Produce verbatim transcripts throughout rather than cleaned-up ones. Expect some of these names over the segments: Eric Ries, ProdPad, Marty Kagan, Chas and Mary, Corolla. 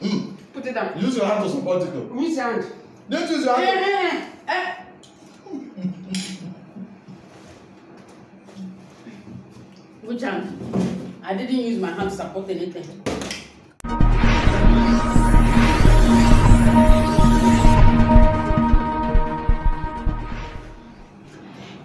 Mm. Put it down. Use your hand to support it though. Which hand? Don't use your hand. Eh, eh. Which hand? I didn't use my hand to support anything.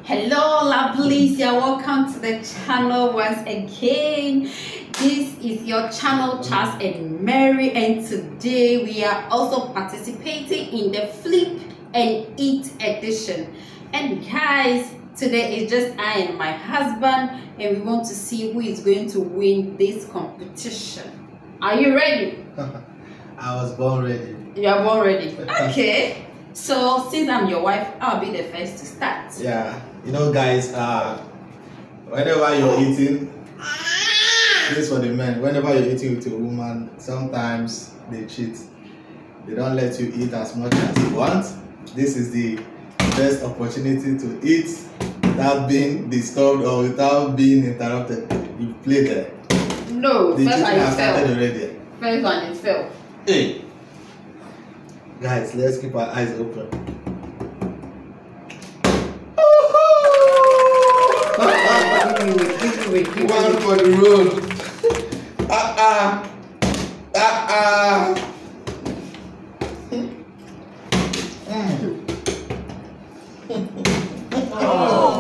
Hello lovelies, you're welcome to the channel once again. This is your channel Chas and Mary, and today we are also participating in the flip and eat edition. And guys, today is just I and my husband, and we want to see who is going to win this competition. Are you ready? I was born ready. You are born ready. Okay. So since I'm your wife, I'll be the first to start. Yeah. You know guys, uh, whenever you're eating, this is for the men, whenever you're eating with a woman, sometimes they cheat. They don't let you eat as much as you want. This is the best opportunity to eat without being disturbed or without being interrupted. You play there. No, the first one is fail. First one is fail. Hey! Guys, let's keep our eyes open. Wait, wait, one wait. For the road. Ah ah. Ah ah. Mm. Oh.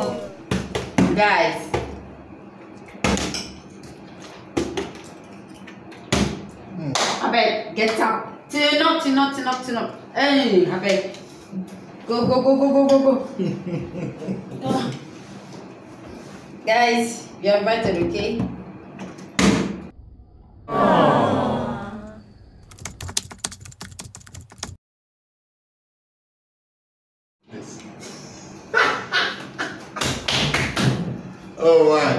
Guys. Mm. I bet, get up. Turn up, turn up, turn up, turn up. Hey, I bet. Go, go, go, go, go, go, go. Guys, you're invited, okay? Aww. Oh, wow.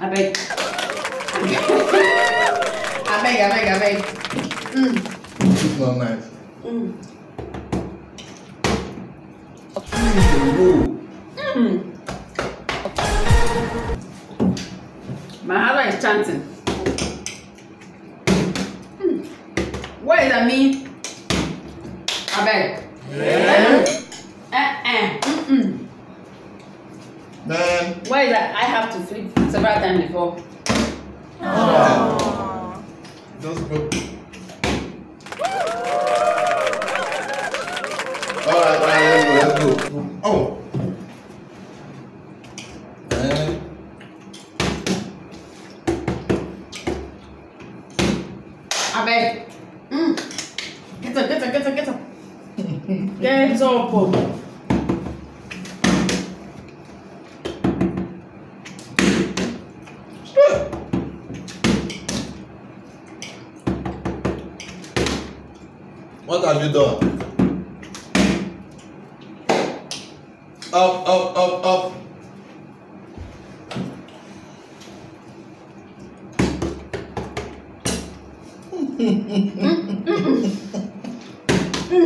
I beg. I beg, I beg, I beg. Mm. This is not nice. Mm. Mm. My husband is chanting. Mm. What does that mean? I beg. Yeah. Uh, uh, mm -mm. Then. What is that? I have to flip several times before. Oh. Oh. Alright, let's go, let's go. Oh! And... I beg. Mm. Get up, get up, get up, get up. Get up. What have you done? Up, up, up, up. Mm, mm, mm. Mm.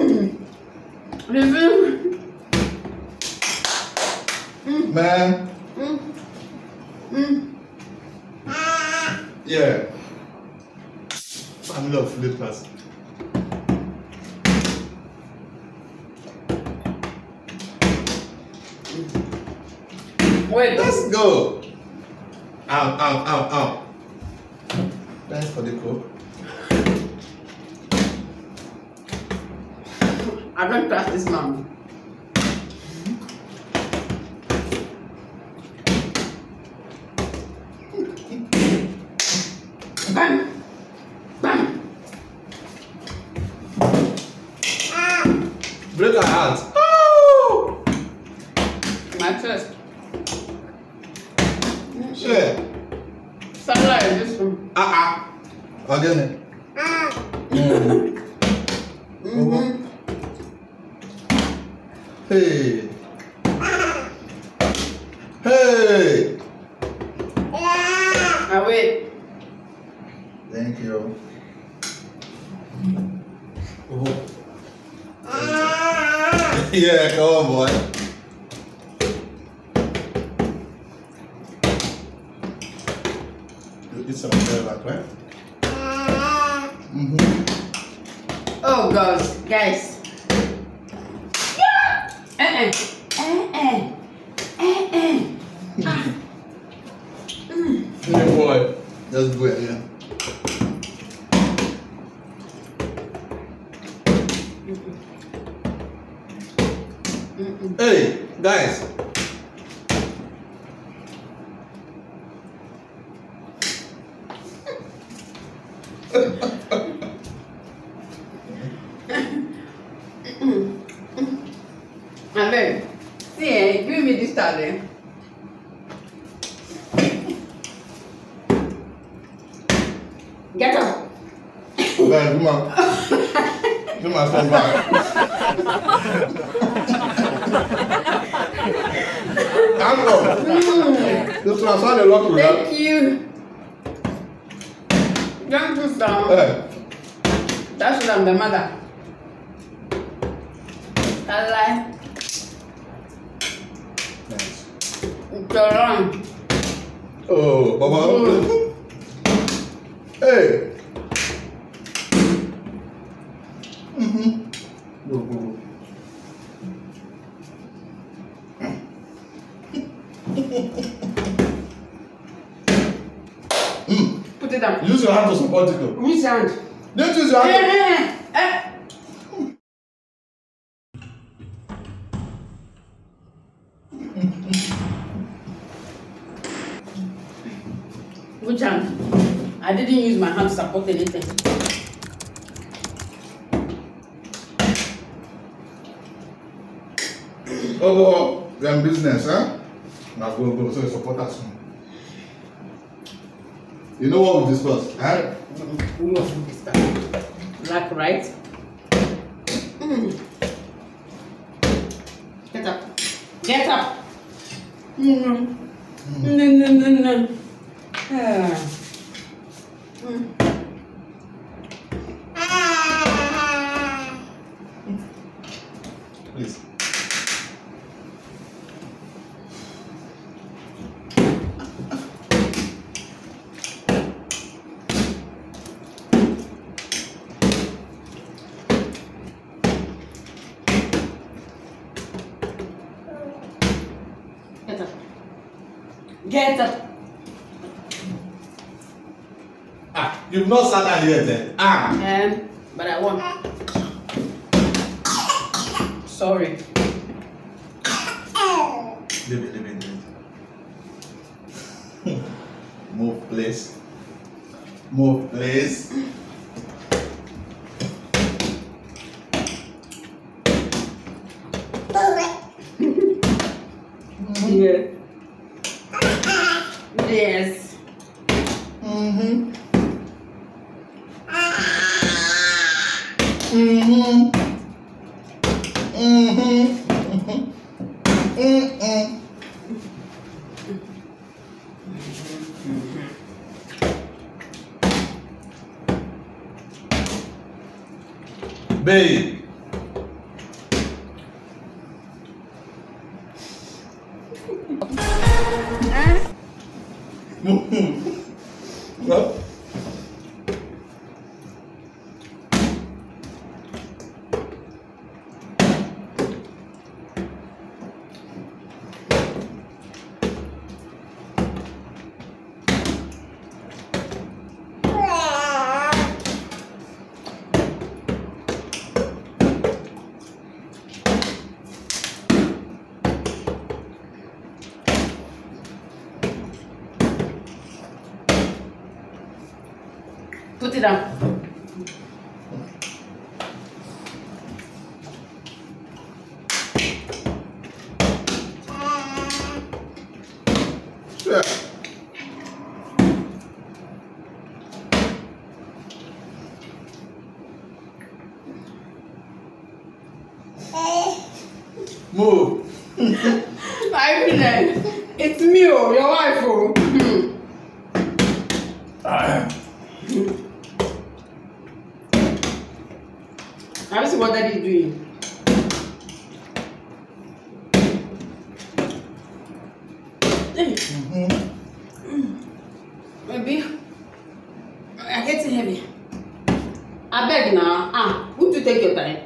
Mm. Man. Mm. Mm. Yeah. Family of flippers. Wait. Let's go. Ow, ow, ow, ow. Thanks for the cook. I don't trust this mom. Bam! Bam! Ah. Break her hands. Oh! My chest. Yeah. Sunlight is this one. Ah ah. Again it. Mm. Mm-hmm. Hey. Hey. I wait. Thank you. Oh. Yeah, come on, boy. You eat some of that, right? Mm-hmm. Oh, guys, guys. Yeah. Uh-uh. Uh-uh. Uh-uh. Ah. Mm. Hey, boy. That's good, yeah. Hey, guys. I mean, see, give me this time. Get up. Guys, come on. Come on, stand by. Mm. This one, I lock Thank you. Don't put down. Hey. That's what I'm the mother. That's right. Nice. It's wrong. Oh, Baba. Mm. Hey. Mm-hmm. Go, go, go. Mm. Put it down. Use your hand to support it though. Which hand? Don't use your hand. Yeah. Which hand? I didn't use my hand to support anything. Oh, oh, you're in business, huh? Now go, go, so you support us. You know what we discussed, huh? Who was we discussed? Black, right? Mm. Get up. Get up. Mm. Mm. No, no, no, no. Ah. Mm. Please. Get up. Ah, you've not sat down here then. Ah. Um, but I won. Sorry. Leave it, leave it, leave it. Move, please. Move, please. Yeah. Yes. Mm-hmm. Mm-hmm. Mm-hmm. Mm-hmm. Mm-hmm. Mm-hmm. Babe. What? Put it down. Yeah. Move. I mean it. It's me, your wife. Oh. Ah. I see what that is doing. Heavy. Mm-hmm. Mm. Baby, I get it heavy. I beg now. Ah, would you take your time?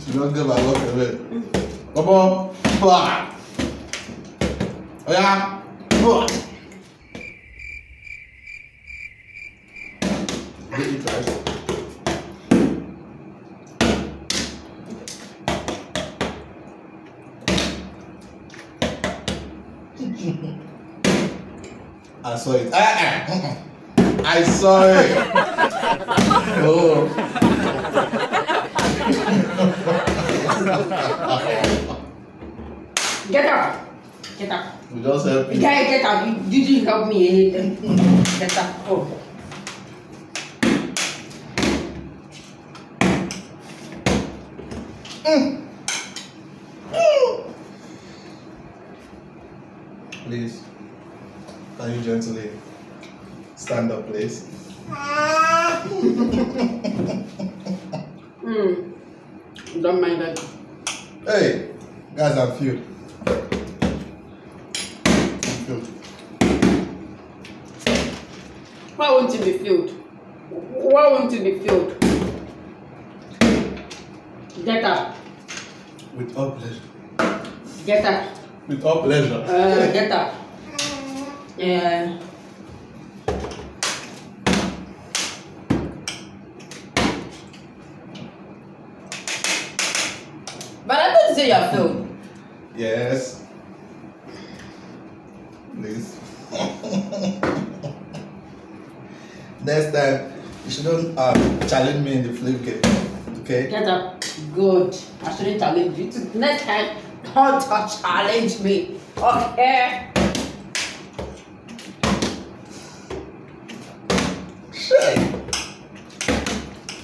She don't give a look at it. Come on, fly. Yeah, fly. Did you try? I saw it. Ah, ah, ah. I saw it. Oh. Get up. Get up. You just help me. Guy, get up. You didn't help me anything. Get up. Oh. Mm. Mm. Please, can you gently stand up, please? mm. Don't mind that. Hey, guys, I'm filled. I'm filled. Why won't you be filled? Why won't you be filled? Get up. With all pleasure. Get up. With all pleasure. Uh, get up. Yeah. But I thought you said you are filled. Yes. Please. Next time, you shouldn't uh, challenge me in the flip game. Okay? Get up. Good. I shouldn't challenge you. Next time, don't challenge me. Okay? Shit.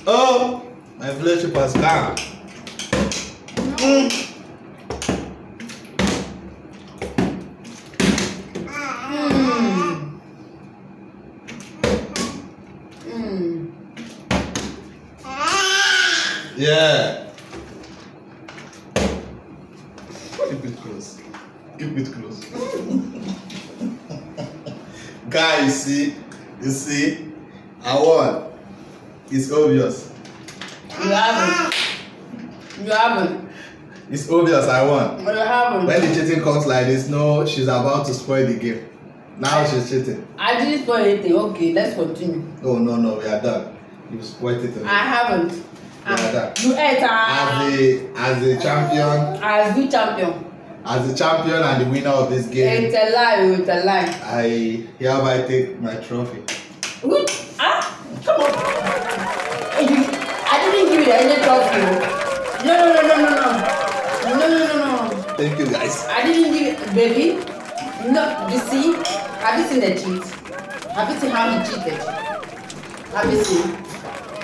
Oh, my flip has gone. Mm. Mm. Mm. Yeah. Keep it close. Keep it close. Guys, see, you see, I won. It's obvious. You haven't. You haven't. It's obvious I won. But I haven't. When the cheating comes like this, no, she's about to spoil the game. Now I, she's cheating. I didn't spoil anything. Okay, let's continue. No, no, no, we are done. You spoiled it. Already. I haven't. We are done. You ate. As the as the champion. As the champion. As the champion and the winner of this game. It's a lie. It's a lie. I hereby take my trophy. Good. Ah, come on. I didn't give you any trophy. No, no, no, no, no, no. No, no, no, no. Thank you, guys. I didn't give it, baby. No, you see? Have you seen the cheat? Have you seen how he cheated? Have you seen?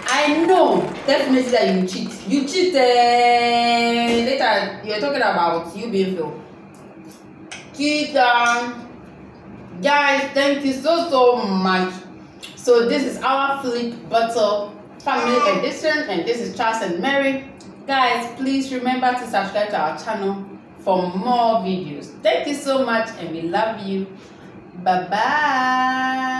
I know definitely that you cheat. You cheated. Later, you're talking about you being filled. Cheater. Guys, thank you so, so much. So, this is our flip bottle family edition, and this is Chas and Mary. Guys, please remember to subscribe to our channel for more videos. Thank you so much and we love you. Bye-bye.